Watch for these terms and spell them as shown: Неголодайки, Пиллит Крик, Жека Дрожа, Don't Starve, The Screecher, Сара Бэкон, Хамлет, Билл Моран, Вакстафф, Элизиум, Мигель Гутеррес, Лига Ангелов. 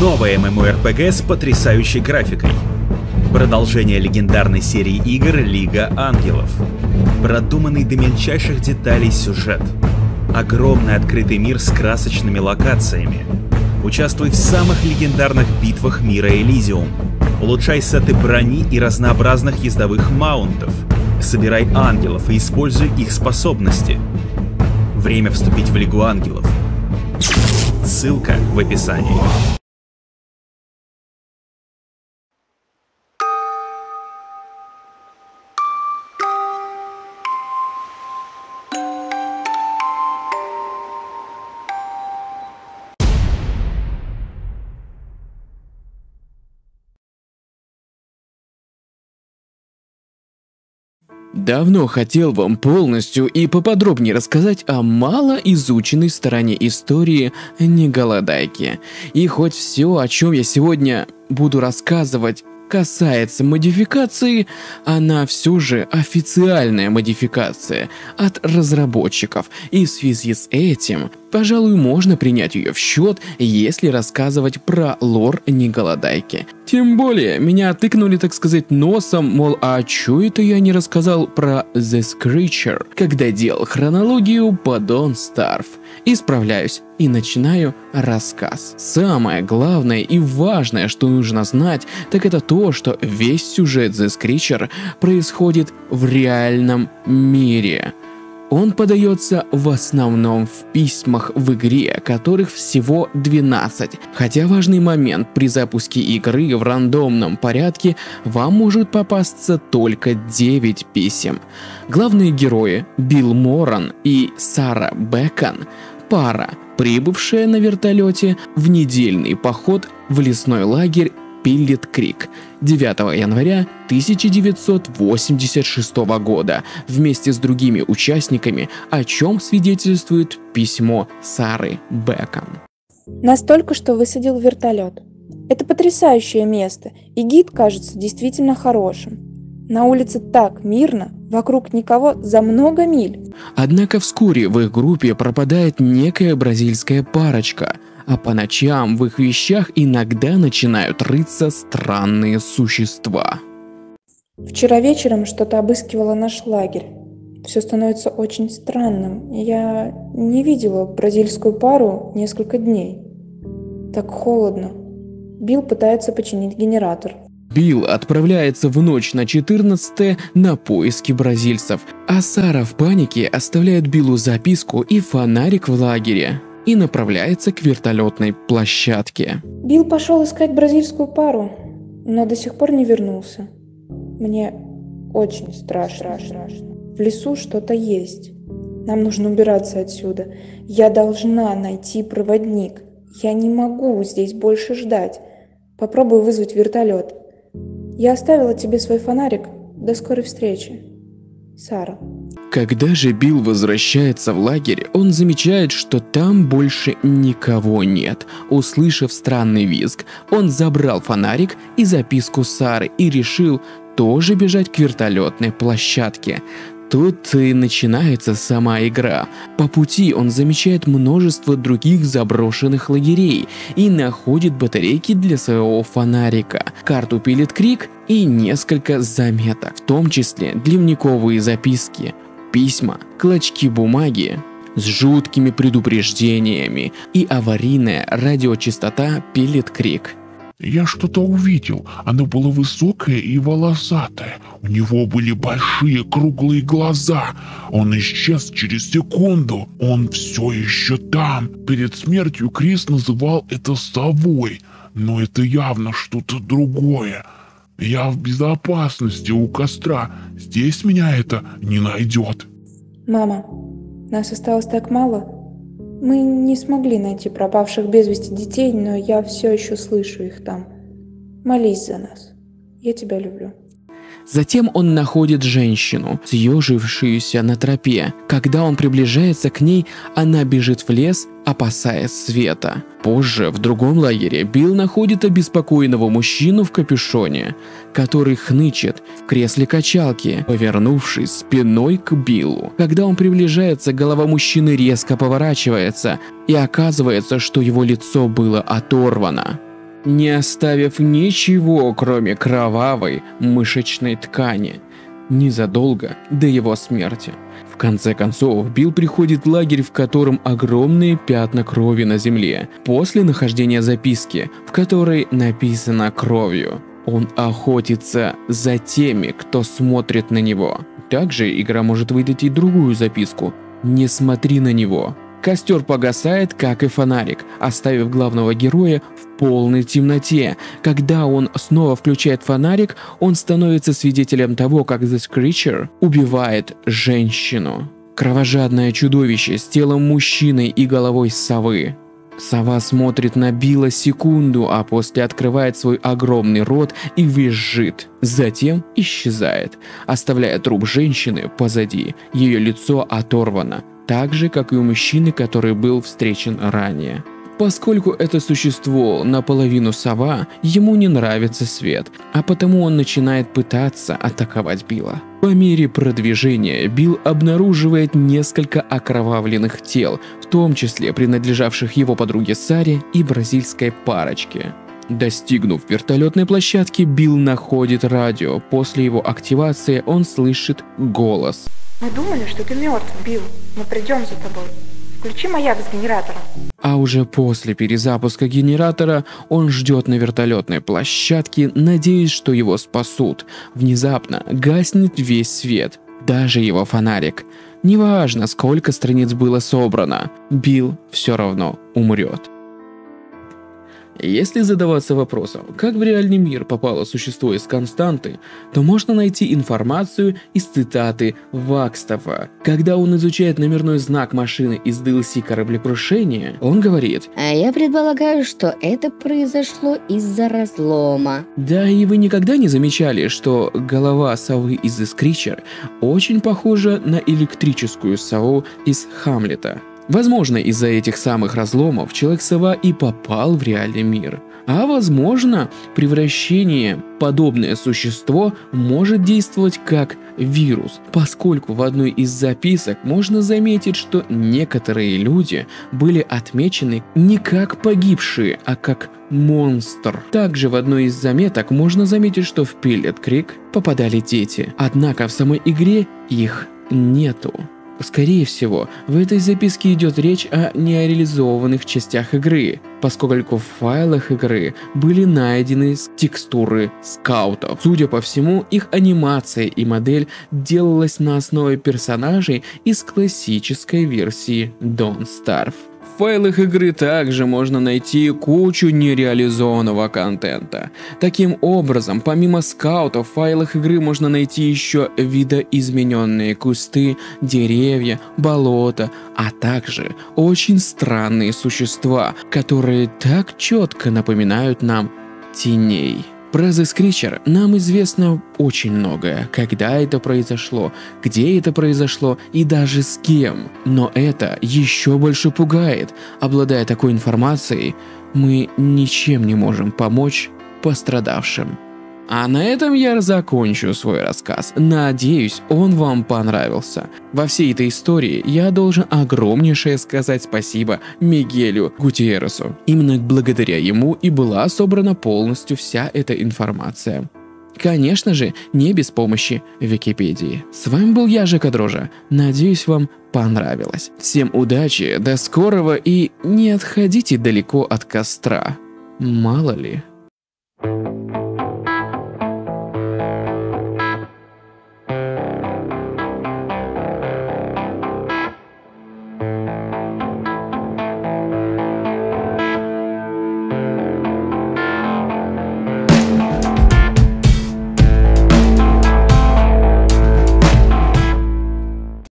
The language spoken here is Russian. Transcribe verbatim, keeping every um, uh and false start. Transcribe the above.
Новое эм эм о эр пи джи с потрясающей графикой. Продолжение легендарной серии игр «Лига Ангелов». Продуманный до мельчайших деталей сюжет. Огромный открытый мир с красочными локациями. Участвуй в самых легендарных битвах мира Элизиум. Улучшай сеты брони и разнообразных ездовых маунтов. Собирай ангелов и используй их способности. Время вступить в Лигу Ангелов. Ссылка в описании. Давно хотел вам полностью и поподробнее рассказать о малоизученной стороне истории Неголодайки. И хоть все, о чем я сегодня буду рассказывать, касается модификации, она все же официальная модификация от разработчиков, и в связи с этим, пожалуй, можно принять ее в счет, если рассказывать про лор Неголодайки. Тем более, меня тыкнули, так сказать, носом, мол, а чё это я не рассказал про The Screecher, когда делал хронологию по Don't Starve. Исправляюсь и начинаю рассказ. Самое главное и важное, что нужно знать, так это то, что весь сюжет The Screecher происходит в реальном мире. Он подается в основном в письмах в игре, которых всего двенадцать. Хотя важный момент: при запуске игры в рандомном порядке вам может попасться только девять писем. Главные герои Билл Моран и Сара Бэкон – пара, прибывшая на вертолете в недельный поход в лесной лагерь Пиллит Крик девятого января тысяча девятьсот восемьдесят шестого года вместе с другими участниками, о чем свидетельствует письмо Сары Бэкон. Нас только что высадил вертолет. Это потрясающее место, и гид кажется действительно хорошим. На улице так мирно, вокруг никого за много миль. Однако вскоре в их группе пропадает некая бразильская парочка, а по ночам в их вещах иногда начинают рыться странные существа. Вчера вечером что-то обыскивало наш лагерь. Все становится очень странным. Я не видела бразильскую пару несколько дней. Так холодно. Билл пытается починить генератор. Билл отправляется в ночь на четырнадцатое на поиски бразильцев, а Сара в панике оставляет Биллу записку и фонарик в лагере и направляется к вертолетной площадке. Билл пошел искать бразильскую пару, но до сих пор не вернулся. Мне очень страшно. страшно. В лесу что-то есть. Нам нужно убираться отсюда. Я должна найти проводник. Я не могу здесь больше ждать. Попробую вызвать вертолет. Я оставила тебе свой фонарик. До скорой встречи. Сара. Когда же Билл возвращается в лагерь, он замечает, что там больше никого нет. Услышав странный визг, он забрал фонарик и записку Сары и решил тоже бежать к вертолетной площадке. Тут и начинается сама игра. По пути он замечает множество других заброшенных лагерей и находит батарейки для своего фонарика, карту Пиллит Крик и несколько заметок, в том числе дневниковые записки, письма, клочки бумаги с жуткими предупреждениями и аварийная радиочастота Пиллит Крик. Я что-то увидел. Оно было высокое и волосатое. У него были большие круглые глаза. Он исчез через секунду. Он все еще там. Перед смертью Крис называл это совой. Но это явно что-то другое. Я в безопасности у костра. Здесь меня это не найдет. Мама, нас осталось так мало. Мы не смогли найти пропавших без вести детей, но я все еще слышу их там. Молись за нас. Я тебя люблю. Затем он находит женщину, съежившуюся на тропе. Когда он приближается к ней, она бежит в лес, опасаясь света. Позже в другом лагере Билл находит обеспокоенного мужчину в капюшоне, который хнычет в кресле качалки, повернувшись спиной к Биллу. Когда он приближается, голова мужчины резко поворачивается, и оказывается, что его лицо было оторвано. не оставив ничего, кроме кровавой мышечной ткани, незадолго до его смерти. В конце концов, Билл приходит в лагерь, в котором огромные пятна крови на земле. После нахождения записки, в которой написано кровью, он охотится за теми, кто смотрит на него. Также игра может выдать и другую записку: «Не смотри на него». Костер погасает, как и фонарик, оставив главного героя в полной темноте. Когда он снова включает фонарик, он становится свидетелем того, как The Screecher убивает женщину. Кровожадное чудовище с телом мужчины и головой совы. Сова смотрит на Билла секунду, а после открывает свой огромный рот и визжит. Затем исчезает, оставляя труп женщины позади. Ее лицо оторвано, так же, как и у мужчины, который был встречен ранее. Поскольку это существо наполовину сова, ему не нравится свет, а потому он начинает пытаться атаковать Билла. По мере продвижения Билл обнаруживает несколько окровавленных тел, в том числе принадлежавших его подруге Саре и бразильской парочке. Достигнув вертолетной площадки, Билл находит радио. После его активации он слышит голос. «Мы думали, что ты мертв, Билл. Мы придем за тобой. Включи маяк с генератора». А уже после перезапуска генератора он ждет на вертолетной площадке, надеясь, что его спасут. Внезапно гаснет весь свет, даже его фонарик. Неважно, сколько страниц было собрано, Билл все равно умрет. Если задаваться вопросом, как в реальный мир попало существо из Константы, то можно найти информацию из цитаты Вакстаффа. Когда он изучает номерной знак машины из ди эл си кораблекрушения, он говорит: «А я предполагаю, что это произошло из-за разлома». Да и вы никогда не замечали, что голова совы из The Screecher очень похожа на электрическую сову из Хамлета? Возможно, из-за этих самых разломов Человек-сова и попал в реальный мир. А возможно, превращение подобное существо может действовать как вирус, поскольку в одной из записок можно заметить, что некоторые люди были отмечены не как погибшие, а как монстр. Также в одной из заметок можно заметить, что в Пиллит Крик попадали дети, однако в самой игре их нету. Скорее всего, в этой записке идет речь о нереализованных частях игры, поскольку в файлах игры были найдены текстуры скаутов. Судя по всему, их анимация и модель делалась на основе персонажей из классической версии Don't Starve. В файлах игры также можно найти кучу нереализованного контента. Таким образом, помимо скаутов, в файлах игры можно найти еще видоизмененные кусты, деревья, болота, а также очень странные существа, которые так четко напоминают нам теней. Про The Screecher нам известно очень многое: когда это произошло, где это произошло и даже с кем. Но это еще больше пугает. Обладая такой информацией, мы ничем не можем помочь пострадавшим. А на этом я закончу свой рассказ. Надеюсь, он вам понравился. Во всей этой истории я должен огромнейшее сказать спасибо Мигелю Гутерресу. Именно благодаря ему и была собрана полностью вся эта информация. Конечно же, не без помощи Википедии. С вами был я, Жека Дрожа. Надеюсь, вам понравилось. Всем удачи, до скорого и не отходите далеко от костра. Мало ли...